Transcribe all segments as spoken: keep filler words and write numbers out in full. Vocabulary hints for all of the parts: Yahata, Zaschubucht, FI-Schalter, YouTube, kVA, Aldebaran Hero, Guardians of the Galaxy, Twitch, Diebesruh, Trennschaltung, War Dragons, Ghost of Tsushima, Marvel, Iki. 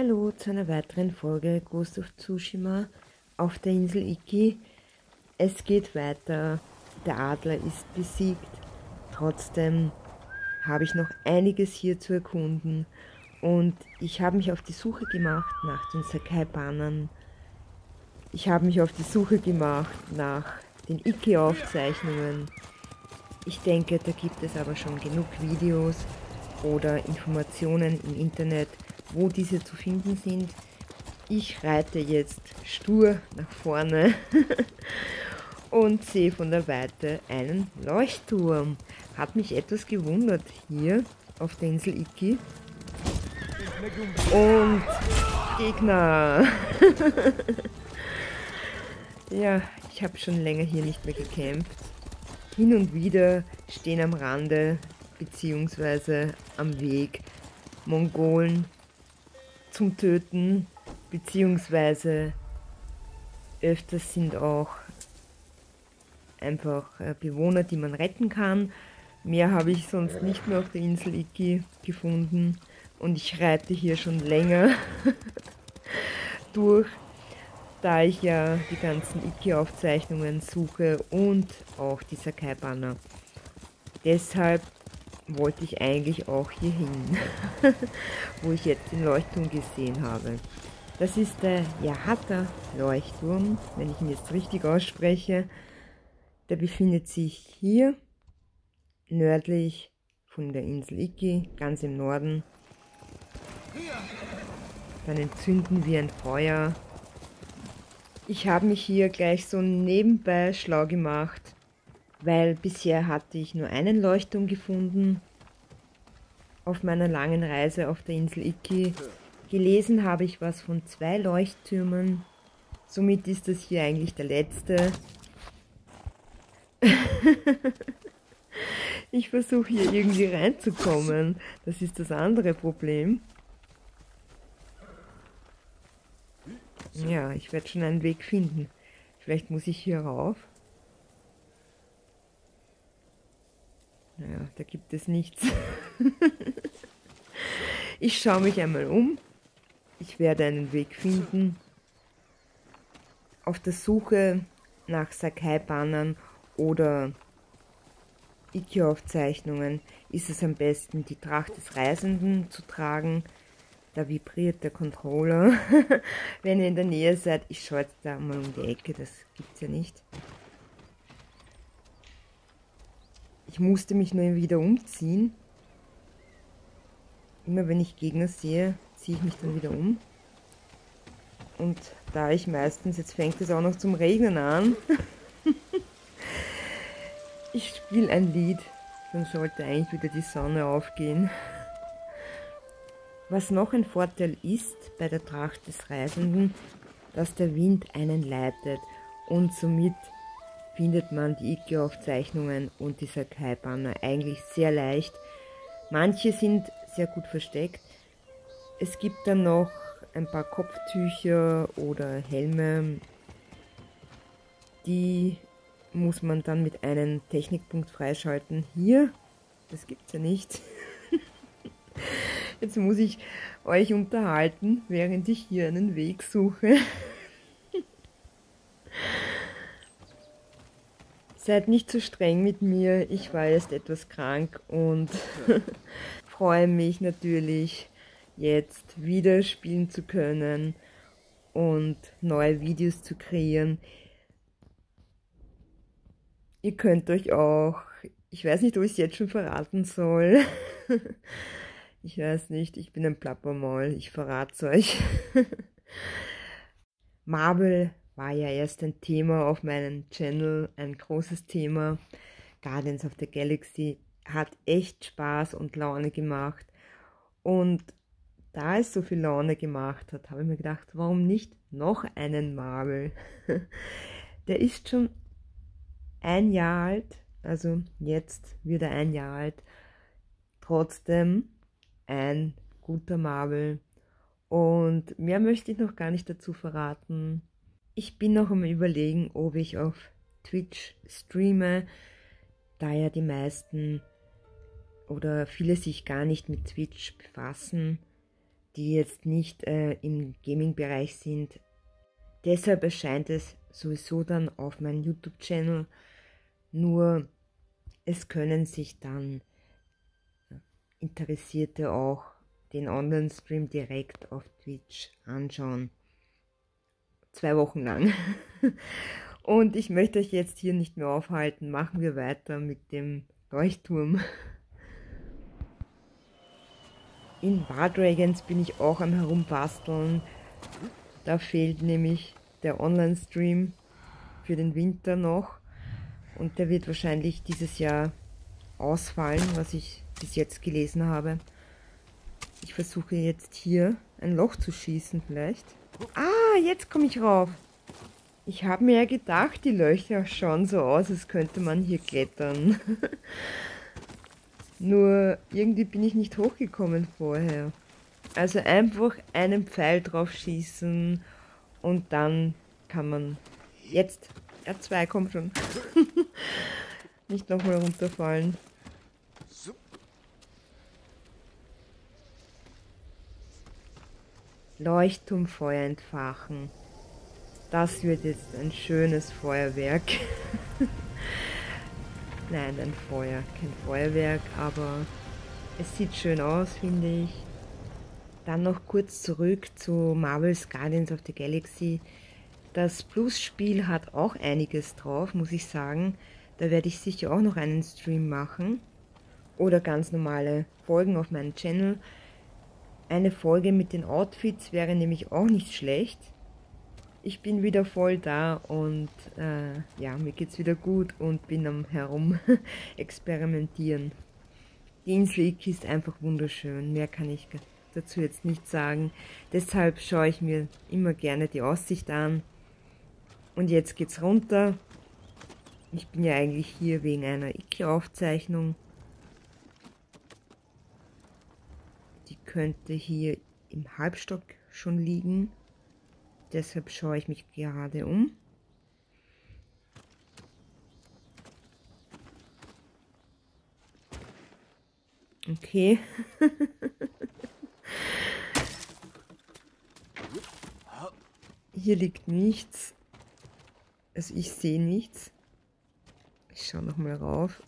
Hallo zu einer weiteren Folge Ghost of Tsushima auf der Insel Iki. Es geht weiter, der Adler ist besiegt, trotzdem habe ich noch einiges hier zu erkunden und ich habe mich auf die Suche gemacht nach den Sakai-Bannern. Ich habe mich auf die Suche gemacht nach den Iki-Aufzeichnungen. Ich denke, da gibt es aber schon genug Videos oder Informationen im Internet, wo diese zu finden sind. Ich reite jetzt stur nach vorne und sehe von der Weite einen Leuchtturm. Hat mich etwas gewundert hier auf der Insel Iki. Und Gegner! Ja, ich habe schon länger hier nicht mehr gekämpft. Hin und wieder stehen am Rande bzw. am Weg Mongolen zum Töten, beziehungsweise öfters sind auch einfach Bewohner, die man retten kann. Mehr habe ich sonst nicht mehr auf der Insel Iki gefunden und ich reite hier schon länger durch, da ich ja die ganzen Iki-Aufzeichnungen suche und auch die Sakai-Banner. Deshalb wollte ich eigentlich auch hier hin, wo ich jetzt den Leuchtturm gesehen habe. Das ist der Yahata-Leuchtturm, wenn ich ihn jetzt richtig ausspreche. Der befindet sich hier, nördlich von der Insel Iki, ganz im Norden. Dann entzünden wir ein Feuer. Ich habe mich hier gleich so nebenbei schlau gemacht, weil bisher hatte ich nur einen Leuchtturm gefunden auf meiner langen Reise auf der Insel Iki. Gelesen habe ich was von zwei Leuchttürmen, somit ist das hier eigentlich der letzte. Ich versuche hier irgendwie reinzukommen, das ist das andere Problem. Ja, ich werde schon einen Weg finden, vielleicht muss ich hier rauf. Naja, da gibt es nichts. Ich schaue mich einmal um. Ich werde einen Weg finden. Auf der Suche nach Sakai-Bannern oder Iki-Aufzeichnungen ist es am besten, die Tracht des Reisenden zu tragen. Da vibriert der Controller. Wenn ihr in der Nähe seid, ich schaue jetzt da mal um die Ecke, das gibt es ja nicht. Ich musste mich nur wieder umziehen. Immer wenn ich Gegner sehe, ziehe ich mich dann wieder um. Und da ich meistens, jetzt fängt es auch noch zum Regnen an. Ich spiele ein Lied, dann sollte eigentlich wieder die Sonne aufgehen. Was noch ein Vorteil ist bei der Tracht des Reisenden, dass der Wind einen leitet und somit findet man die Iki-Aufzeichnungen und die Sakai-Banner eigentlich sehr leicht. Manche sind sehr gut versteckt. Es gibt dann noch ein paar Kopftücher oder Helme. Die muss man dann mit einem Technikpunkt freischalten. Hier, das gibt's ja nicht. Jetzt muss ich euch unterhalten, während ich hier einen Weg suche. Seid nicht so streng mit mir, ich war jetzt etwas krank und freue mich natürlich, jetzt wieder spielen zu können und neue Videos zu kreieren. Ihr könnt euch auch, ich weiß nicht, ob ich es jetzt schon verraten soll, ich weiß nicht, ich bin ein Plappermaul, ich verrate es euch. Marvel war ja erst ein Thema auf meinem Channel, ein großes Thema. Guardians of the Galaxy hat echt Spaß und Laune gemacht. Und da es so viel Laune gemacht hat, habe ich mir gedacht, warum nicht noch einen Marvel? Der ist schon ein Jahr alt, also jetzt wird er ein Jahr alt. Trotzdem ein guter Marvel. Und mehr möchte ich noch gar nicht dazu verraten. Ich bin noch am Überlegen, ob ich auf Twitch streame, da ja die meisten oder viele sich gar nicht mit Twitch befassen. die jetzt nicht äh, im Gaming-Bereich sind. Deshalb erscheint es sowieso dann auf meinem YouTube-Channel, nur es können sich dann Interessierte auch den Online-Stream direkt auf Twitch anschauen. Zwei Wochen lang. Und ich möchte euch jetzt hier nicht mehr aufhalten, machen wir weiter mit dem Leuchtturm. In War Dragons bin ich auch am Herumbasteln. Da fehlt nämlich der Online-Stream für den Winter noch. Und der wird wahrscheinlich dieses Jahr ausfallen, was ich bis jetzt gelesen habe. Ich versuche jetzt hier ein Loch zu schießen vielleicht. Ah, jetzt komme ich rauf. Ich habe mir ja gedacht, die Löcher schauen so aus, als könnte man hier klettern. Nur irgendwie bin ich nicht hochgekommen vorher. Also einfach einen Pfeil drauf schießen und dann kann man jetzt... R zwei kommt schon. Nicht nochmal runterfallen. Leuchtturmfeuer entfachen. Das wird jetzt ein schönes Feuerwerk. Nein, ein Feuer. Kein Feuerwerk, aber es sieht schön aus, finde ich. Dann noch kurz zurück zu Marvels Guardians of the Galaxy. Das Plus-Spiel hat auch einiges drauf, muss ich sagen. Da werde ich sicher auch noch einen Stream machen. Oder ganz normale Folgen auf meinem Channel. Eine Folge mit den Outfits wäre nämlich auch nicht schlecht. Ich bin wieder voll da und äh, ja, mir geht's wieder gut und bin am Herum experimentieren. Die Insel Iki ist einfach wunderschön, mehr kann ich dazu jetzt nicht sagen. Deshalb schaue ich mir immer gerne die Aussicht an. Und jetzt geht's runter. Ich bin ja eigentlich hier wegen einer Iki-Aufzeichnung. Könnte hier im Halbstock schon liegen. Deshalb schaue ich mich gerade um. Okay. Hier liegt nichts. Also ich sehe nichts. Ich schaue noch mal rauf.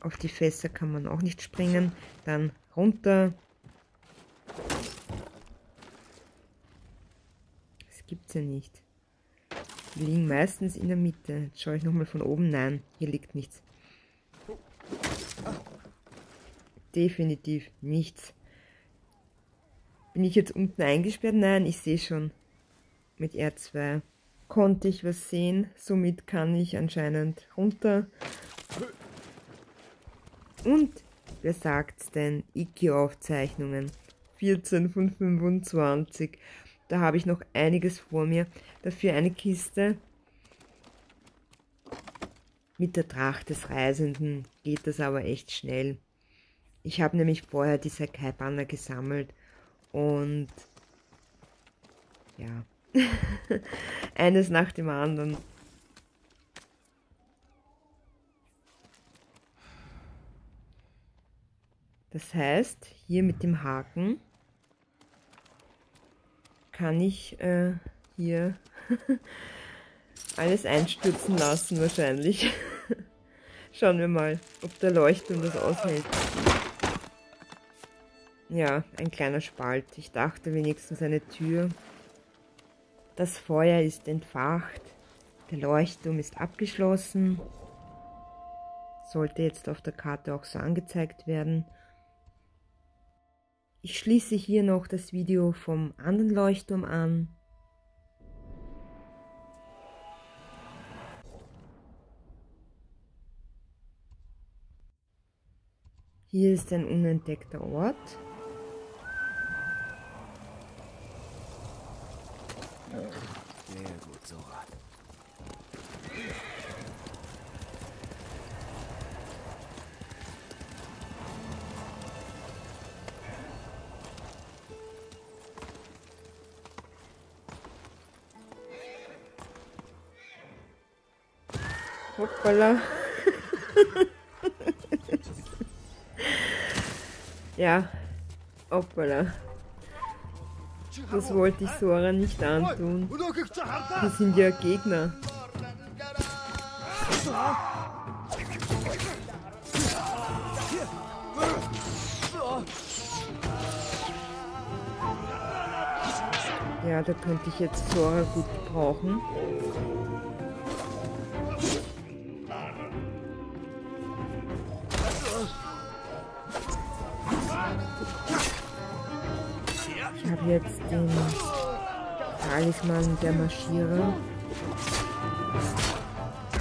Auf die Fässer kann man auch nicht springen. Dann runter. Das gibt's ja nicht. Die liegen meistens in der Mitte. Jetzt schaue ich nochmal von oben. Nein, hier liegt nichts. Definitiv nichts. Bin ich jetzt unten eingesperrt? Nein, ich sehe schon. Mit R zwei konnte ich was sehen. Somit kann ich anscheinend runter. Und wer sagt's denn? Iki-Aufzeichnungen vierzehn von fünfundzwanzig. Da habe ich noch einiges vor mir. Dafür eine Kiste. Mit der Tracht des Reisenden geht das aber echt schnell. Ich habe nämlich vorher die Sakai-Banner gesammelt. Und ja, eines nach dem anderen. Das heißt, hier mit dem Haken kann ich äh, hier alles einstürzen lassen wahrscheinlich. Schauen wir mal, ob der Leuchtturm das aushält. Ja, ein kleiner Spalt. Ich dachte wenigstens eine Tür. Das Feuer ist entfacht. Der Leuchtturm ist abgeschlossen. Sollte jetzt auf der Karte auch so angezeigt werden. Ich schließe hier noch das Video vom anderen Leuchtturm an. Hier ist ein unentdeckter Ort. Sehr gut, Sora. Hoppala. Ja, Hoppala. Das wollte ich Sora nicht antun. Das sind ja Gegner. Ja, da könnte ich jetzt Sora gut brauchen. Ich habe jetzt den Talisman der Marschierer.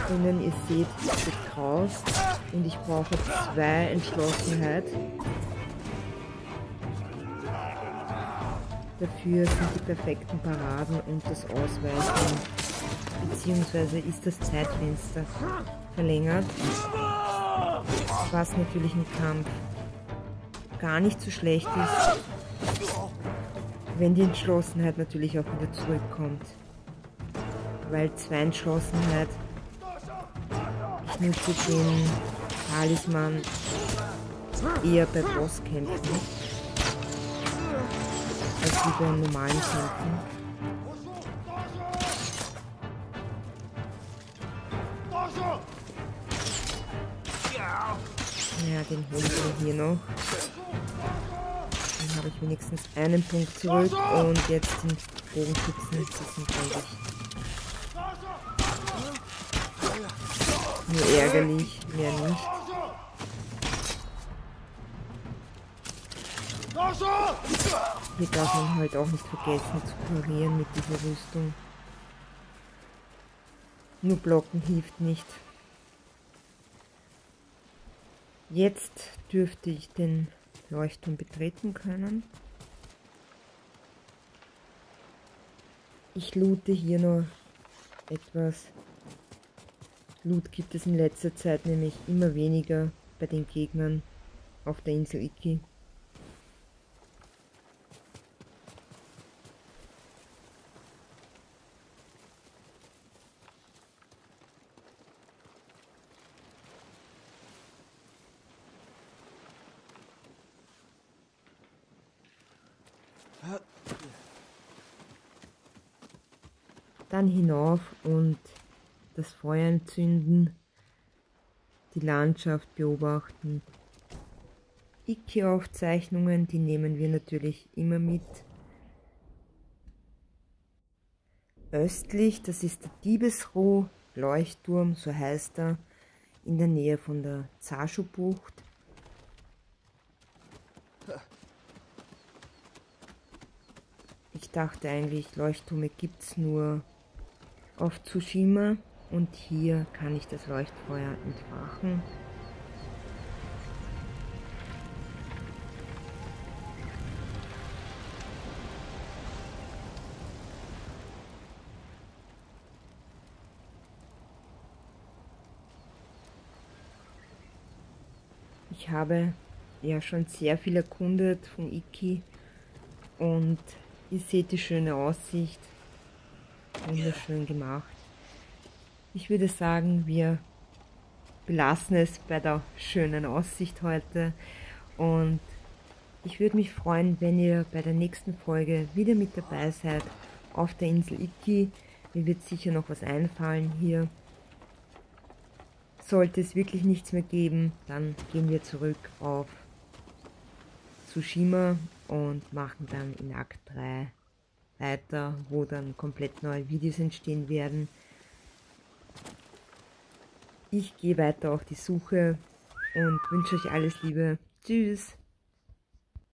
Innen, ihr seht, es wird raus. Und ich brauche zwei Entschlossenheit. Dafür sind die perfekten Paraden und das Ausweichen beziehungsweise ist das Zeitfenster verlängert, was natürlich im Kampf gar nicht so schlecht ist, wenn die Entschlossenheit natürlich auch wieder zurückkommt, weil zwei Entschlossenheit, ich nutze den Talisman eher bei Bosskämpfen als wie bei normalen Kämpfen. Ja, den hole ich mir hier noch. Dann habe ich wenigstens einen Punkt zurück und jetzt den Bogenschützen. Das sind eigentlich nur ärgerlich, mehr nicht. Hier darf man halt auch nicht vergessen zu parieren mit dieser Rüstung. Nur blocken hilft nicht. Jetzt dürfte ich den Leuchtturm betreten können. Ich loote hier noch etwas. Loot gibt es in letzter Zeit nämlich immer weniger bei den Gegnern auf der Insel Iki. Dann hinauf und das Feuer entzünden, die Landschaft beobachten. Iki-Aufzeichnungen, die nehmen wir natürlich immer mit. Östlich, das ist der Diebesruh-Leuchtturm, so heißt er, in der Nähe von der Zaschubucht. Ich dachte eigentlich, Leuchttürme gibt es nur auf Tsushima und hier kann ich das Leuchtfeuer entfachen. Ich habe ja schon sehr viel erkundet von Iki und ihr seht die schöne Aussicht. Wunderschön gemacht. Ich würde sagen, wir belassen es bei der schönen Aussicht heute und ich würde mich freuen, wenn ihr bei der nächsten Folge wieder mit dabei seid auf der Insel Iki. Mir wird sicher noch was einfallen hier. Sollte es wirklich nichts mehr geben, dann gehen wir zurück auf Tsushima und machen dann in Akt drei weiter, wo dann komplett neue Videos entstehen werden. Ich gehe weiter auf die Suche und wünsche euch alles Liebe. Tschüss!